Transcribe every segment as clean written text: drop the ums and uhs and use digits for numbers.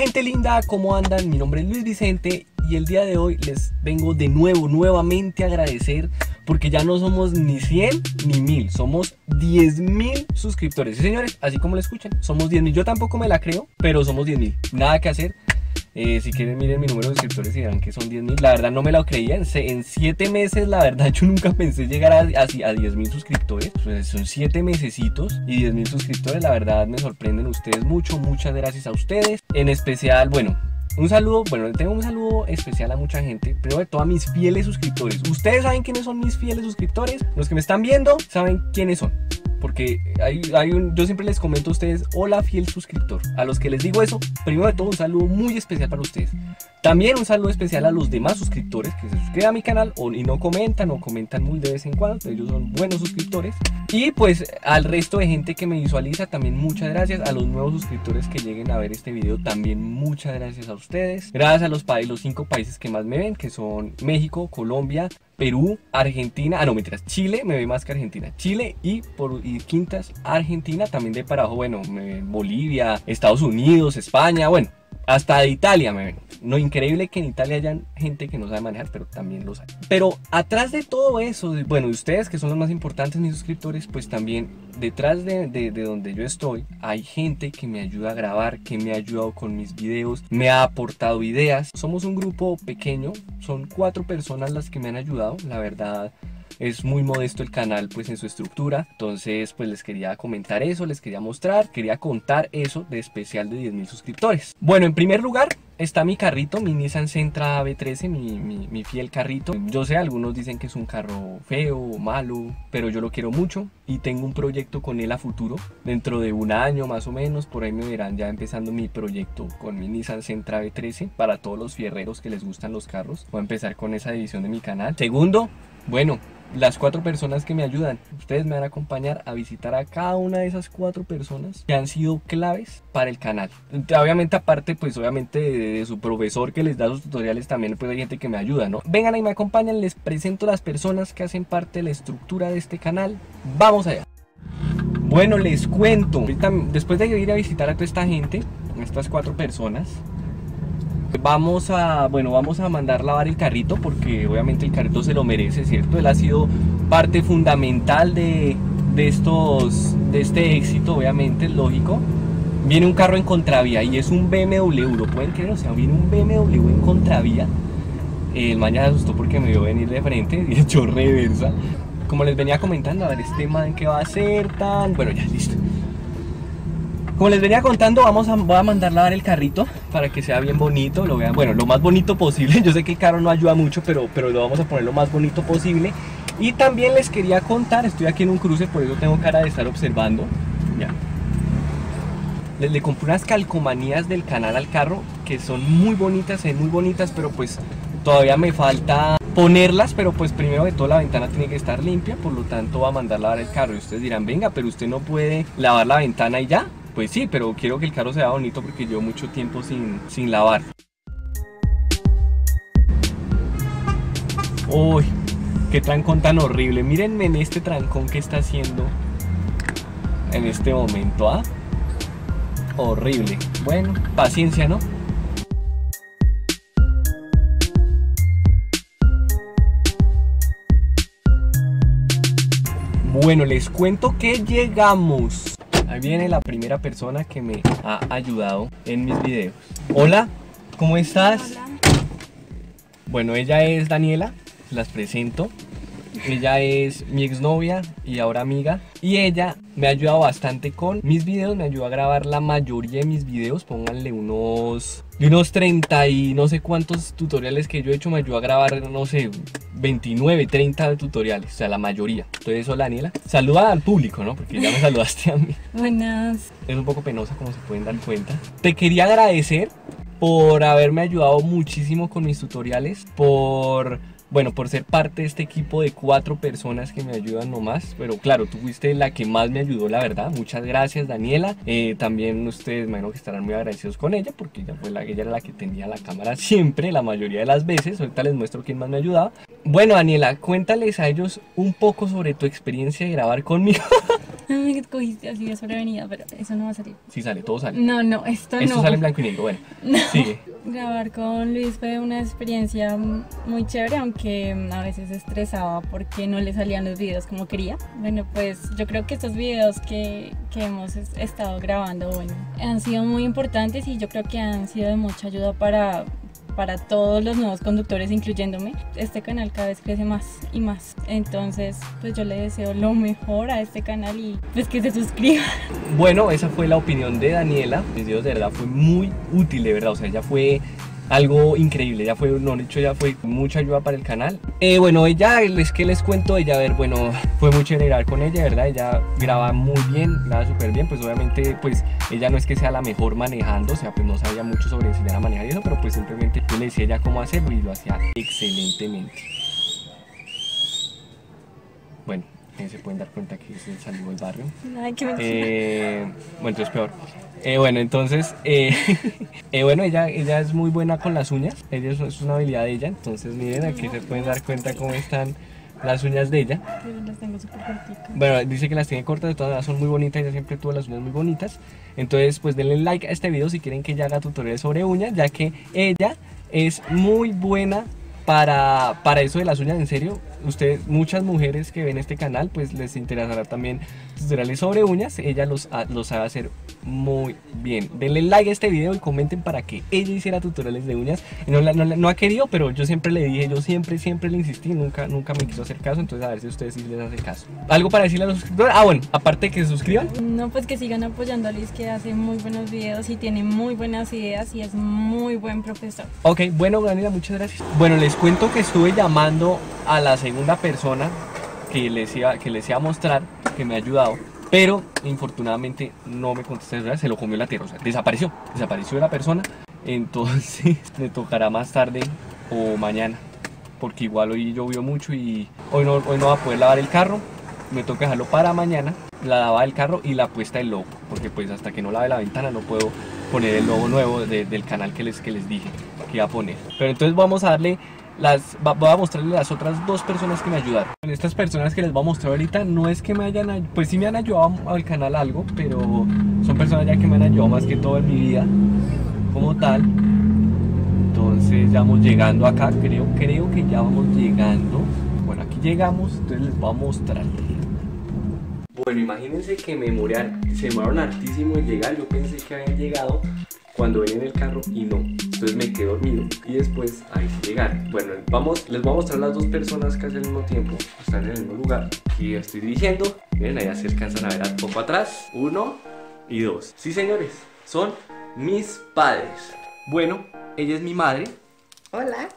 gente linda, ¿cómo andan? Mi nombre es Luis Vicente y el día de hoy les vengo de nuevamente a agradecer porque ya no somos ni 100 ni 1000, somos 10.000 suscriptores. Sí, señores, así como lo escuchan, somos 10.000. Yo tampoco me la creo, pero somos 10.000. Nada que hacer. Si quieren miren mi número de suscriptores y verán que son 10.000. La verdad no me lo creía, en 7 meses la verdad yo nunca pensé llegar a 10.000 suscriptores. Pues son 7 mesecitos y 10.000 suscriptores, la verdad me sorprenden ustedes mucho. Muchas gracias a ustedes, en especial, bueno, un saludo, bueno, tengo un saludo especial a mucha gente, pero de todos mis fieles suscriptores. Ustedes saben quiénes son mis fieles suscriptores, los que me están viendo saben quiénes son. Porque yo siempre les comento a ustedes, hola fiel suscriptor. A los que les digo eso, primero de todo un saludo muy especial para ustedes. También un saludo especial a los demás suscriptores que se suscriben a mi canal y no comentan, o comentan muy de vez en cuando, pero ellos son buenos suscriptores. Y pues al resto de gente que me visualiza también muchas gracias. A los nuevos suscriptores que lleguen a ver este video también muchas gracias a ustedes. Gracias a los 5 países que más me ven, que son México, Colombia, Perú, Argentina, ah no, mentiras, Chile, me ve más que Argentina, Chile y quintas Argentina, también de para abajo, bueno, Bolivia, Estados Unidos, España, bueno, hasta de Italia me ven. No, increíble que en Italia hayan gente que no sabe manejar, pero también los hay. Pero atrás de todo eso, bueno, ustedes que son los más importantes, mis suscriptores, pues también detrás de donde yo estoy, hay gente que me ayuda a grabar, que me ha ayudado con mis videos, me ha aportado ideas. Somos un grupo pequeño, son 4 personas las que me han ayudado, la verdad. Es muy modesto el canal pues en su estructura, entonces pues les quería comentar eso, les quería mostrar, quería contar eso de especial de 10.000 suscriptores. Bueno, en primer lugar está mi carrito, mi Nissan Sentra V13, mi fiel carrito. Yo sé, algunos dicen que es un carro feo, malo, pero yo lo quiero mucho y tengo un proyecto con él a futuro. Dentro de un año más o menos, por ahí me verán ya empezando mi proyecto con mi Nissan Sentra V13 para todos los fierreros que les gustan los carros. Voy a empezar con esa división de mi canal. Segundo, bueno, las 4 personas que me ayudan, ustedes me van a acompañar a visitar a cada una de esas 4 personas que han sido claves para el canal. Obviamente aparte pues obviamente de su profesor que les da sus tutoriales, también pues hay gente que me ayuda, ¿no? Vengan ahí, me acompañan, les presento las personas que hacen parte de la estructura de este canal. Vamos allá. Bueno, les cuento, después de ir a visitar a toda esta gente, a estas 4 personas, vamos a mandar lavar el carrito, porque obviamente el carrito se lo merece, ¿cierto? Él ha sido parte fundamental de este éxito, obviamente, es lógico. Viene un carro en contravía y es un BMW, ¿lo pueden creer? O sea, viene un BMW en contravía. El mañana se asustó porque me vio venir de frente y echó reversa. Como les venía comentando, a ver este man que va a hacer tan... Bueno, ya listo. Como les venía contando, voy a mandar lavar el carrito para que sea bien bonito, lo vean, bueno, lo más bonito posible. Yo sé que el carro no ayuda mucho, pero lo vamos a poner lo más bonito posible. Y también les quería contar, estoy aquí en un cruce, por eso tengo cara de estar observando. Ya. Le compré unas calcomanías del canal al carro, que son muy bonitas, pero pues todavía me falta ponerlas, pero pues primero de todo la ventana tiene que estar limpia, por lo tanto va a mandar lavar el carro. Y ustedes dirán, venga, pero usted no puede lavar la ventana y ya. Pues sí, pero quiero que el carro sea bonito porque llevo mucho tiempo sin lavar. Uy, qué trancón tan horrible. Mírenme en este trancón que está haciendo en este momento, ¿ah? Horrible. Bueno, paciencia, ¿no? Bueno, les cuento que llegamos. Ahí viene la primera persona que me ha ayudado en mis videos. Hola, ¿cómo estás? Hola. Bueno, ella es Daniela, las presento. Ella es mi exnovia y ahora amiga. Y ella me ha ayudado bastante con mis videos, me ayudó a grabar la mayoría de mis videos. Pónganle unos 30 y no sé cuántos tutoriales que yo he hecho, me ayudó a grabar, no sé, 29, 30 tutoriales, o sea, la mayoría. Entonces, hola Daniela, saluda al público, ¿no? Porque ya me saludaste a mí. Buenas. Es un poco penosa, como se pueden dar cuenta. Te quería agradecer por haberme ayudado muchísimo con mis tutoriales, por ser parte de este equipo de 4 personas que me ayudan nomás. Pero claro, tú fuiste la que más me ayudó, la verdad. Muchas gracias, Daniela. También ustedes, me imagino que estarán muy agradecidos con ella, porque ella, ella era la que tenía la cámara siempre, la mayoría de las veces. Ahorita les muestro quién más me ayudaba. Bueno, Daniela, cuéntales a ellos un poco sobre tu experiencia de grabar conmigo. Me cogiste así de sobrevenida, pero eso no va a salir. Sí sale, todo sale. No, no, esto no sale en blanco y negro, bueno, no. Sigue. Grabar con Luis fue una experiencia muy chévere, aunque a veces estresaba porque no le salían los videos como quería. Bueno, pues yo creo que estos videos que hemos estado grabando, bueno, han sido muy importantes y yo creo que han sido de mucha ayuda para todos los nuevos conductores, incluyéndome. Este canal cada vez crece más y más, entonces pues yo le deseo lo mejor a este canal y pues que se suscriban. Bueno, esa fue la opinión de Daniela. Mis videos de verdad fue muy útil, de verdad, o sea, ella fue algo increíble, ya fue, no, de hecho ya fue mucha ayuda para el canal. Bueno, ella, es que les cuento, ella, a ver, bueno, fue muy chévere grabar con ella, ¿verdad? Ella graba muy bien, graba súper bien, pues obviamente, pues ella no es que sea la mejor manejando, o sea, pues no sabía mucho sobre enseñar a manejar y eso, pero pues simplemente yo le decía a ella cómo hacerlo y lo hacía excelentemente. Bueno, se pueden dar cuenta que se salió del barrio. Ay, qué bueno, entonces peor. Bueno, entonces, bueno, ella es muy buena con las uñas, ella es una habilidad de ella, entonces miren, aquí se pueden dar cuenta cómo están las uñas de ella. Pero las tengo súper cortitas. Bueno, dice que las tiene cortas, de todas maneras son muy bonitas, ella siempre tuvo las uñas muy bonitas. Entonces, pues denle like a este video si quieren que ella haga tutoriales sobre uñas, ya que ella es muy buena para eso de las uñas, en serio. Ustedes, muchas mujeres que ven este canal, pues les interesará también tutoriales sobre uñas. Ella los sabe hacer muy bien. Denle like a este video y comenten para que ella hiciera tutoriales de uñas. No ha querido, pero yo siempre le dije, yo siempre le insistí, nunca me quiso hacer caso. Entonces a ver si ustedes sí les hacen caso. ¿Algo para decirle a los suscriptores? Ah, bueno, aparte de que se suscriban. No, pues que sigan apoyando a Luis, que hace muy buenos videos y tiene muy buenas ideas y es muy buen profesor. Ok, bueno, Daniela, muchas gracias. Bueno, les cuento que estuve llamando a la segunda persona que les iba a mostrar, que me ha ayudado, pero infortunadamente no me contestó, se lo comió la tierra, o sea, desapareció de la persona. Entonces me tocará más tarde o mañana, porque igual hoy llovió mucho y hoy no va a poder lavar el carro, me toca dejarlo para mañana, la lavada del carro y la puesta del logo, porque pues hasta que no lave la ventana no puedo poner el logo nuevo del canal que les dije que iba a poner. Pero entonces vamos a darle voy a mostrarles las otras dos personas que me ayudaron. Estas personas que les voy a mostrar ahorita no es que me hayan, pues sí me han ayudado al canal algo, pero son personas ya que me han ayudado más que todo en mi vida como tal. Entonces ya vamos llegando acá, creo que ya vamos llegando. Bueno, aquí llegamos, entonces les voy a mostrar. Bueno, imagínense que se demoraron hartísimo en llegar, yo pensé que habían llegado cuando venía en el carro y no, entonces me quedé dormido y después ahí sí llegaron. Bueno, les voy a mostrar las dos personas casi al mismo tiempo, están en el mismo lugar y estoy dirigiendo. Miren, allá se alcanzan a ver un poco atrás, uno y dos. Sí, señores, son mis padres. Bueno, ella es mi madre. Hola.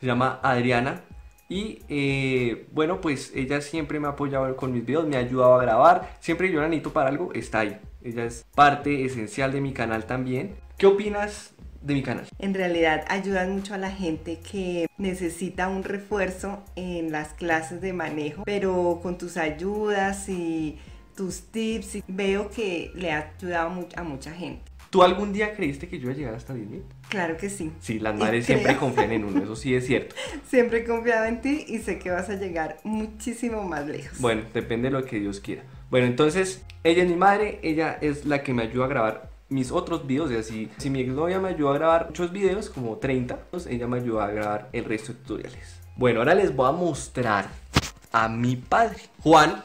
Se llama Adriana y bueno, pues ella siempre me ha apoyado con mis videos, me ha ayudado a grabar, siempre que yo la necesito para algo está ahí. Ella es parte esencial de mi canal también. ¿Qué opinas de mi canal? En realidad ayudan mucho a la gente que necesita un refuerzo en las clases de manejo, pero con tus ayudas y tus tips veo que le ha ayudado a mucha gente. ¿Tú algún día creíste que yo iba a llegar hasta 10.000? Claro que sí. Sí, las madres siempre confían en uno, eso sí es cierto. Siempre he confiado en ti y sé que vas a llegar muchísimo más lejos. Bueno, depende de lo que Dios quiera. Bueno, entonces, ella es mi madre, ella es la que me ayuda a grabar mis otros videos, o sea, si mi exnovia me ayudó a grabar muchos videos, como 30, pues ella me ayudó a grabar el resto de tutoriales. Bueno, ahora les voy a mostrar a mi padre. Juan,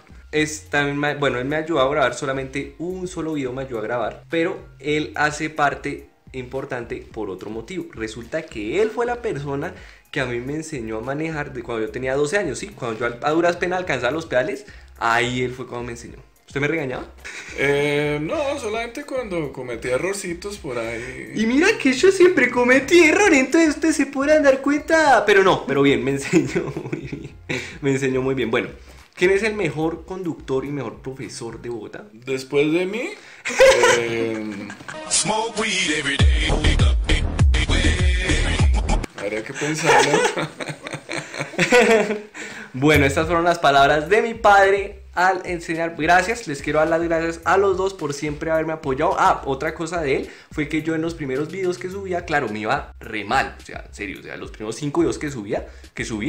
bueno, él me ayudó a grabar solamente un solo video, me ayudó a grabar, pero él hace parte importante por otro motivo. Resulta que él fue la persona que a mí me enseñó a manejar de cuando yo tenía 12 años, ¿sí? Cuando yo a duras penas alcanzaba los pedales, ahí él fue cuando me enseñó. ¿Usted me regañaba? No, solamente cuando cometí errorcitos por ahí. Y mira que yo siempre cometí error, entonces ustedes se podrán dar cuenta. Pero no, pero bien, me enseñó muy bien. Me enseñó muy bien. Bueno, ¿quién es el mejor conductor y mejor profesor de Bogotá? Después de mí. Habría que pensarlo. Bueno, estas fueron las palabras de mi padre al enseñar. Gracias, les quiero dar las gracias a los dos por siempre haberme apoyado. Ah, otra cosa de él fue que yo en los primeros videos que subía, claro, me iba re mal. O sea, en serio, o sea, los primeros 5 videos que subí,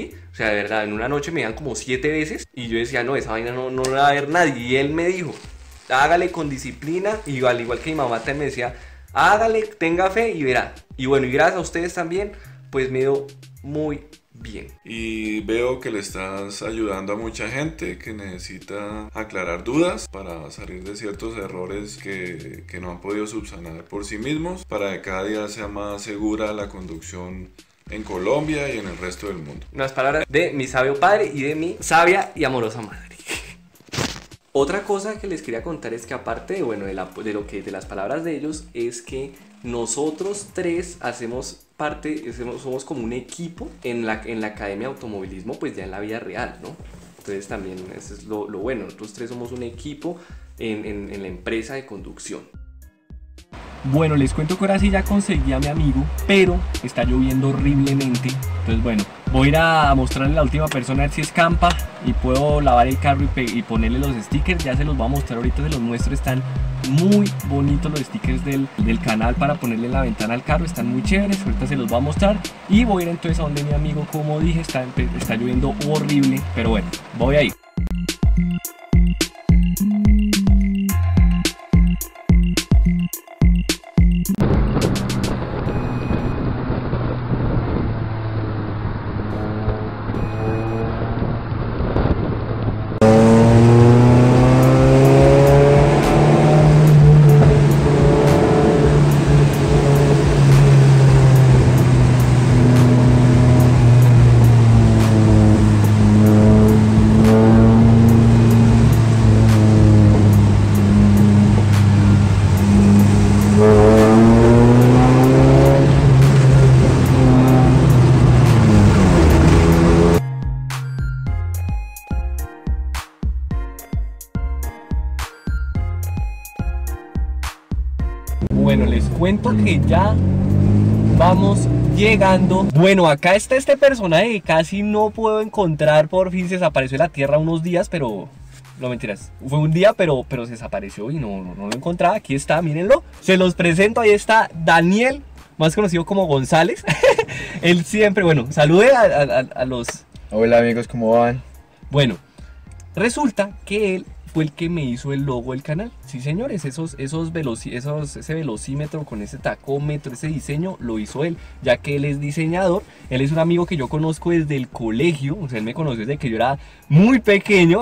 o sea, de verdad, en una noche me iban como 7 veces. Y yo decía, no, esa vaina no la va a ver nadie. Y él me dijo, hágale con disciplina. Y al igual que mi mamá también me decía, hágale, tenga fe y verá. Y bueno, y gracias a ustedes también, pues me dio muy bien. Y veo que le estás ayudando a mucha gente que necesita aclarar dudas para salir de ciertos errores que no han podido subsanar por sí mismos, para que cada día sea más segura la conducción en Colombia y en el resto del mundo. Unas palabras de mi sabio padre y de mi sabia y amorosa madre. Otra cosa que les quería contar es que aparte de, bueno, de las palabras de ellos, es que nosotros tres hacemos parte, somos como un equipo en la Academia de Automovilismo, pues ya en la vida real, ¿no? Entonces también eso es lo bueno, nosotros tres somos un equipo en la empresa de conducción. Bueno, les cuento que ahora sí ya conseguí a mi amigo, pero está lloviendo horriblemente. Entonces bueno, voy a ir a mostrarle a la última persona a ver si escampa y puedo lavar el carro y ponerle los stickers. Ya se los voy a mostrar ahorita, se los muestro. Están muy bonitos los stickers del canal para ponerle en la ventana al carro. Están muy chéveres, ahorita se los voy a mostrar. Y voy a ir entonces a donde mi amigo, como dije, está lloviendo horrible, pero bueno, voy a ir. Bueno, les cuento que ya vamos llegando. Bueno, acá está este personaje que casi no puedo encontrar. Por fin se desapareció de la tierra unos días, pero... No, mentiras, fue un día, pero se desapareció y no lo encontraba. Aquí está, mírenlo. Se los presento, ahí está Daniel, más conocido como González. Él siempre, bueno, salude a los... Hola amigos, ¿cómo van? Bueno, resulta que él fue el que me hizo el logo del canal. Sí señores, ese velocímetro con ese tacómetro, ese diseño lo hizo él, ya que él es diseñador. Él es un amigo que yo conozco desde el colegio, o sea, él me conoció desde que yo era muy pequeño.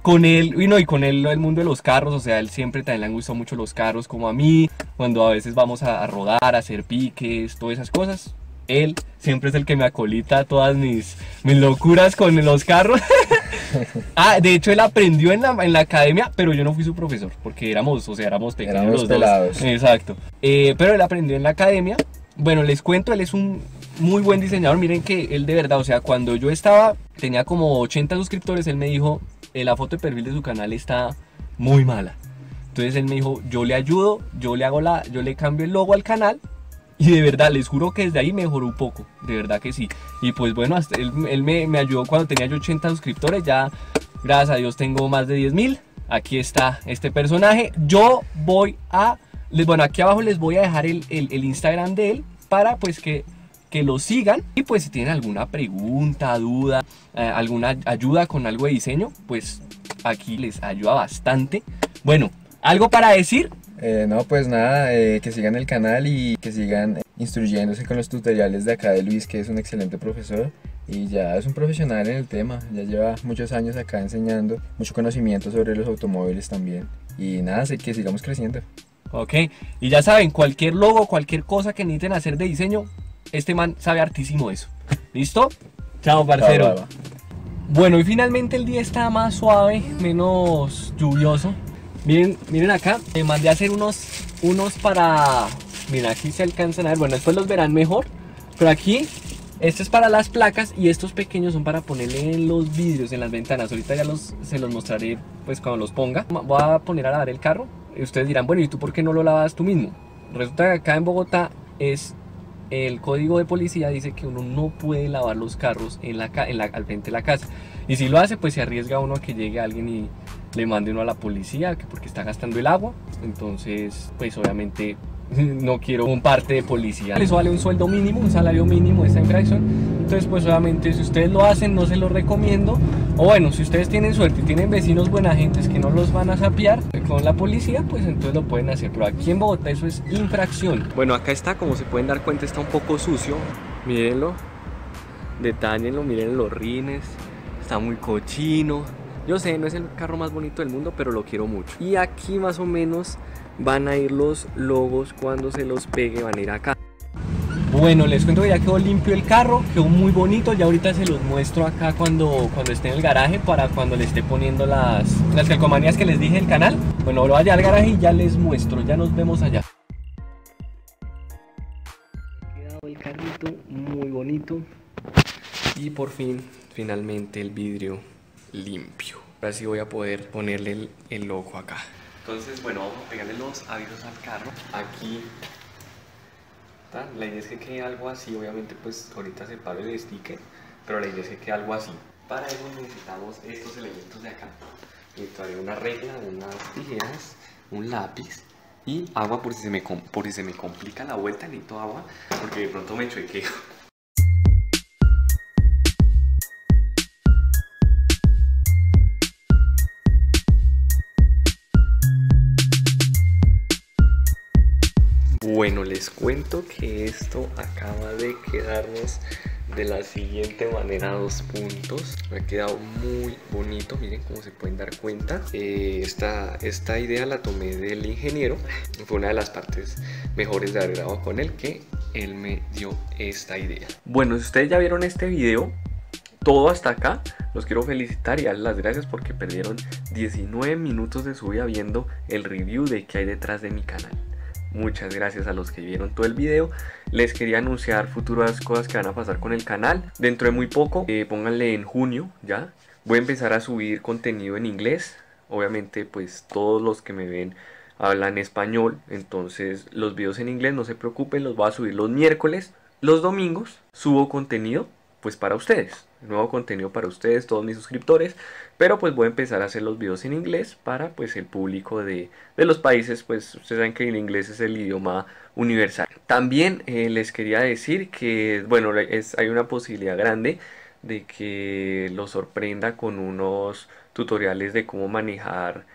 Con él, y con él el mundo de los carros, o sea, él siempre también le han gustado mucho los carros, como a mí, cuando a veces vamos a rodar, a hacer piques, todas esas cosas. Él siempre es el que me acolita todas mis locuras con los carros. Ah, de hecho él aprendió en la academia, pero yo no fui su profesor, porque éramos pequeños, éramos los pelados. Dos. Exacto. Pero él aprendió en la academia. Bueno, les cuento, él es un muy buen diseñador. Miren que él de verdad, o sea, cuando yo estaba, tenía como 80 suscriptores, él me dijo, la foto de perfil de su canal está muy mala. Entonces él me dijo, yo le ayudo, yo le cambio el logo al canal. Y de verdad, les juro que desde ahí mejoró un poco, de verdad que sí. Y pues bueno, hasta él me ayudó cuando tenía yo 80 suscriptores, ya gracias a Dios tengo más de 10.000. Aquí está este personaje. Yo voy a, bueno, aquí abajo les voy a dejar el Instagram de él para pues que lo sigan. Y pues si tienen alguna pregunta, duda, alguna ayuda con algo de diseño, pues aquí les ayuda bastante. Bueno, algo para decir. No, pues nada, que sigan el canal y que sigan instruyéndose con los tutoriales de acá de Luis, que es un excelente profesor y ya es un profesional en el tema, ya lleva muchos años acá enseñando, mucho conocimiento sobre los automóviles también, y nada, que sigamos creciendo. Ok, y ya saben, cualquier logo, cualquier cosa que necesiten hacer de diseño, este man sabe hartísimo eso. ¿Listo? Chao, parcero. Va. Bueno, y finalmente el día está más suave, menos lluvioso. Miren acá, me mandé a hacer unos para... Miren, aquí se alcanzan a ver, bueno, después los verán mejor. Pero aquí, este es para las placas y estos pequeños son para ponerle en los vidrios, en las ventanas. Ahorita ya se los mostraré, pues, cuando los ponga. Voy a poner a lavar el carro y ustedes dirán, bueno, ¿y tú por qué no lo lavas tú mismo? Resulta que acá en Bogotá es el código de policía dice que uno no puede lavar los carros al frente de la casa. Y si lo hace, pues se arriesga uno a que llegue alguien y le mande uno a la policía porque está gastando el agua. Entonces, pues obviamente no quiero un parte de policía. Eso vale un sueldo mínimo, un salario mínimo esta infracción. Entonces, pues obviamente si ustedes lo hacen, no se los recomiendo. O bueno, si ustedes tienen suerte y tienen vecinos buena gentes que no los van a sapear con la policía, pues entonces lo pueden hacer. Pero aquí en Bogotá eso es infracción. Bueno, acá está, como se pueden dar cuenta, está un poco sucio. Mírenlo, detállenlo, miren los rines. Está muy cochino. Yo sé, no es el carro más bonito del mundo, pero lo quiero mucho. Y aquí más o menos van a ir los logos cuando se los pegue, van a ir acá. Bueno, les cuento que ya quedó limpio el carro, quedó muy bonito. Ya ahorita se los muestro acá cuando esté en el garaje, para cuando le esté poniendo las calcomanías que les dije del canal. Bueno, ahora vaya al garaje y ya les muestro, ya nos vemos allá. Ha quedado el carrito muy bonito y por fin, finalmente el vidrio limpio. Ahora sí voy a poder ponerle el logo acá. Entonces, bueno, vamos a pegarle los avisos al carro. Aquí ¿tá? La idea es que quede algo así. Obviamente pues ahorita separo el sticker, pero la idea es que quede algo así. Para eso necesitamos estos elementos de acá. Necesitaré una regla, unas tijeras, un lápiz y agua por si se me complica la vuelta. Necesito agua porque de pronto me chuequeo. Bueno, les cuento que esto acaba de quedarnos de la siguiente manera, dos puntos. Me ha quedado muy bonito, miren como se pueden dar cuenta. Esta idea la tomé del ingeniero. Fue una de las partes mejores de haber grabado con él, que él me dio esta idea. Bueno, si ustedes ya vieron este video, todo hasta acá, los quiero felicitar y darles las gracias porque perdieron 19 minutos de su vida viendo el review de qué hay detrás de mi canal. Muchas gracias a los que vieron todo el video. Les quería anunciar futuras cosas que van a pasar con el canal. Dentro de muy poco, pónganle en junio ya, voy a empezar a subir contenido en inglés. Obviamente pues todos los que me ven hablan español, entonces los videos en inglés no se preocupen, los voy a subir los miércoles. Los domingos subo contenido pues para ustedes, nuevo contenido para ustedes, todos mis suscriptores, pero pues voy a empezar a hacer los videos en inglés para pues el público de los países. Pues ustedes saben que el inglés es el idioma universal. También les quería decir que bueno, hay una posibilidad grande de que los sorprenda con unos tutoriales de cómo manejar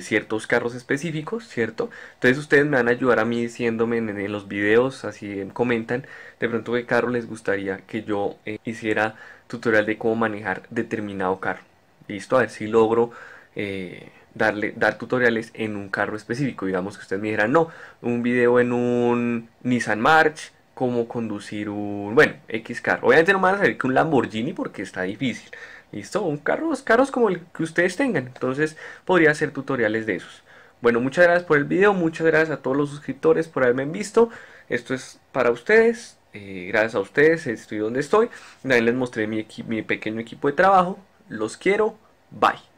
ciertos carros específicos, ¿cierto? Entonces ustedes me van a ayudar a mí diciéndome en los videos, así comentan de pronto qué carro les gustaría que yo hiciera tutorial de cómo manejar determinado carro. Listo, a ver si logro dar tutoriales en un carro específico. Digamos que ustedes me dijeran, no, un video en un Nissan March, cómo conducir un, bueno, X carro. Obviamente no me van a salir que un Lamborghini porque está difícil. Listo, un carro, carros como el que ustedes tengan. Entonces podría hacer tutoriales de esos. Bueno, muchas gracias por el video, muchas gracias a todos los suscriptores por haberme visto. Esto es para ustedes, gracias a ustedes estoy donde estoy. También les mostré mi pequeño equipo de trabajo. Los quiero, bye.